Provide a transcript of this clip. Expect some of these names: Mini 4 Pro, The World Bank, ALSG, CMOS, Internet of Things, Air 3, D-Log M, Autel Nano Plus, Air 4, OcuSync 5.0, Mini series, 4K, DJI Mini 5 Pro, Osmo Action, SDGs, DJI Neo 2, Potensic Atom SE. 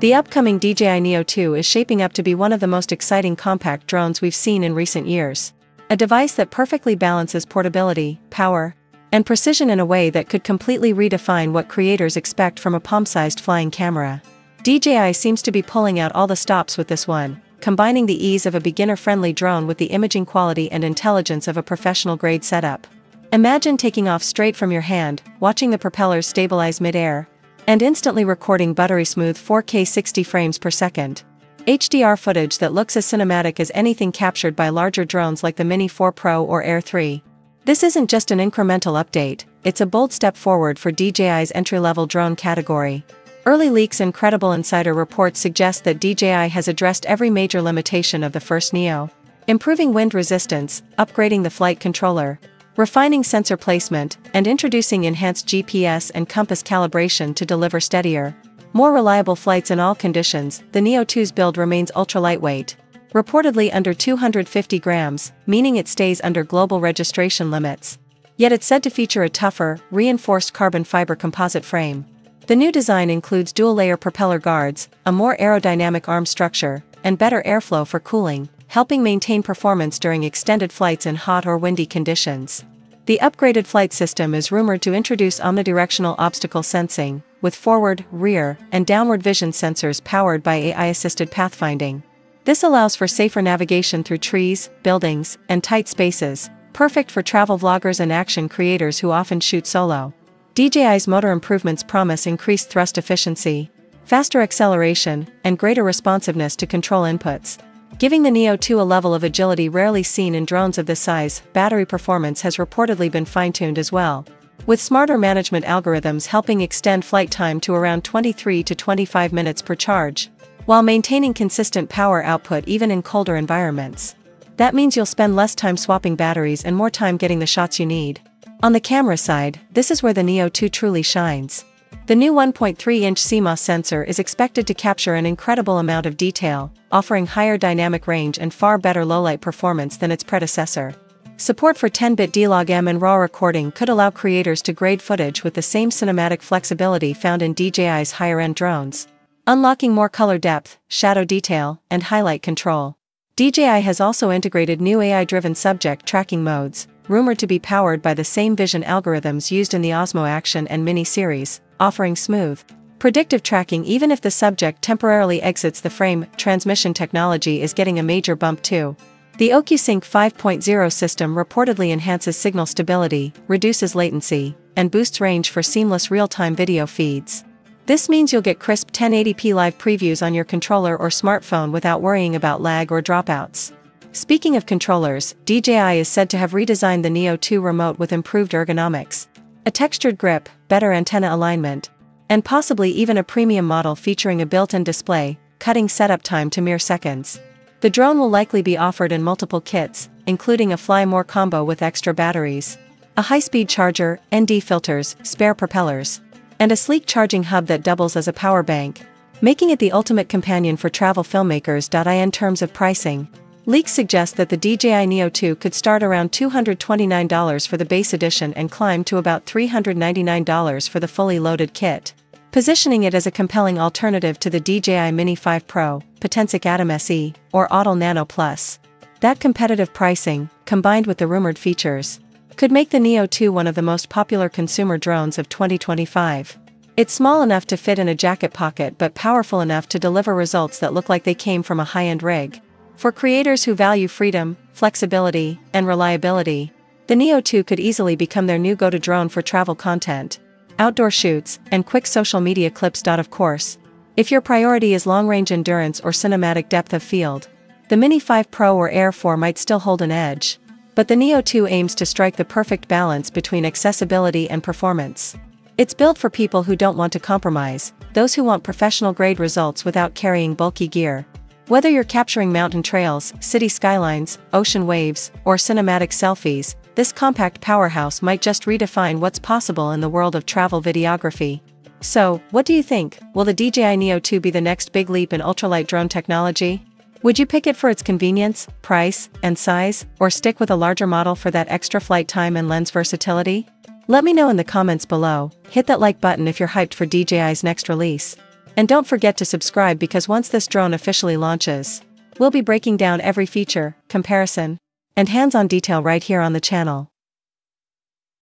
The upcoming DJI Neo 2 is shaping up to be one of the most exciting compact drones we've seen in recent years. A device that perfectly balances portability, power, and precision in a way that could completely redefine what creators expect from a palm-sized flying camera. DJI seems to be pulling out all the stops with this one, combining the ease of a beginner-friendly drone with the imaging quality and intelligence of a professional-grade setup. Imagine taking off straight from your hand, watching the propellers stabilize mid-air, and instantly recording buttery-smooth 4K 60 frames per second. HDR footage that looks as cinematic as anything captured by larger drones like the Mini 4 Pro or Air 3. This isn't just an incremental update, it's a bold step forward for DJI's entry-level drone category. Early leaks and credible insider reports suggest that DJI has addressed every major limitation of the first Neo, improving wind resistance, upgrading the flight controller, refining sensor placement, and introducing enhanced GPS and compass calibration to deliver steadier, more reliable flights in all conditions. The Neo 2's build remains ultra-lightweight, reportedly under 250 grams, meaning it stays under global registration limits. Yet it's said to feature a tougher, reinforced carbon fiber composite frame. The new design includes dual-layer propeller guards, a more aerodynamic arm structure, and better airflow for cooling, helping maintain performance during extended flights in hot or windy conditions. The upgraded flight system is rumored to introduce omnidirectional obstacle sensing, with forward, rear, and downward vision sensors powered by AI-assisted pathfinding. This allows for safer navigation through trees, buildings, and tight spaces, perfect for travel vloggers and action creators who often shoot solo. DJI's motor improvements promise increased thrust efficiency, faster acceleration, and greater responsiveness to control inputs, giving the Neo 2 a level of agility rarely seen in drones of this size. Battery performance has reportedly been fine-tuned as well, with smarter management algorithms helping extend flight time to around 23 to 25 minutes per charge, while maintaining consistent power output even in colder environments. That means you'll spend less time swapping batteries and more time getting the shots you need. On the camera side, this is where the Neo 2 truly shines. The new 1.3-inch CMOS sensor is expected to capture an incredible amount of detail, offering higher dynamic range and far better low-light performance than its predecessor. Support for 10-bit D-Log M and RAW recording could allow creators to grade footage with the same cinematic flexibility found in DJI's higher-end drones, unlocking more color depth, shadow detail, and highlight control. DJI has also integrated new AI-driven subject tracking modes, rumored to be powered by the same vision algorithms used in the Osmo Action and Mini series, offering smooth, predictive tracking even if the subject temporarily exits the frame. Transmission technology is getting a major bump too. The OcuSync 5.0 system reportedly enhances signal stability, reduces latency, and boosts range for seamless real-time video feeds. This means you'll get crisp 1080p live previews on your controller or smartphone without worrying about lag or dropouts. Speaking of controllers, DJI is said to have redesigned the Neo 2 remote with improved ergonomics, a textured grip, better antenna alignment, and possibly even a premium model featuring a built-in display, cutting setup time to mere seconds. The drone will likely be offered in multiple kits, including a Fly More combo with extra batteries, a high-speed charger, ND filters, spare propellers, and a sleek charging hub that doubles as a power bank, making it the ultimate companion for travel filmmakers. In terms of pricing, leaks suggest that the DJI Neo 2 could start around $229 for the base edition and climb to about $399 for the fully loaded kit, positioning it as a compelling alternative to the DJI Mini 5 Pro, Potensic Atom SE, or Autel Nano Plus. That competitive pricing, combined with the rumored features, could make the Neo 2 one of the most popular consumer drones of 2025. It's small enough to fit in a jacket pocket but powerful enough to deliver results that look like they came from a high-end rig. For creators who value freedom, flexibility, and reliability, the Neo 2 could easily become their new go-to drone for travel content, outdoor shoots, and quick social media clips. Of course, if your priority is long-range endurance or cinematic depth of field, the Mini 5 Pro or Air 4 might still hold an edge, but the Neo 2 aims to strike the perfect balance between accessibility and performance. It's built for people who don't want to compromise, those who want professional-grade results without carrying bulky gear. Whether you're capturing mountain trails, city skylines, ocean waves, or cinematic selfies, this compact powerhouse might just redefine what's possible in the world of travel videography. So, what do you think? Will the DJI Neo 2 be the next big leap in ultralight drone technology? Would you pick it for its convenience, price, and size, or stick with a larger model for that extra flight time and lens versatility? Let me know in the comments below. Hit that like button if you're hyped for DJI's next release. And don't forget to subscribe, because once this drone officially launches, we'll be breaking down every feature, comparison, and hands-on detail right here on the channel.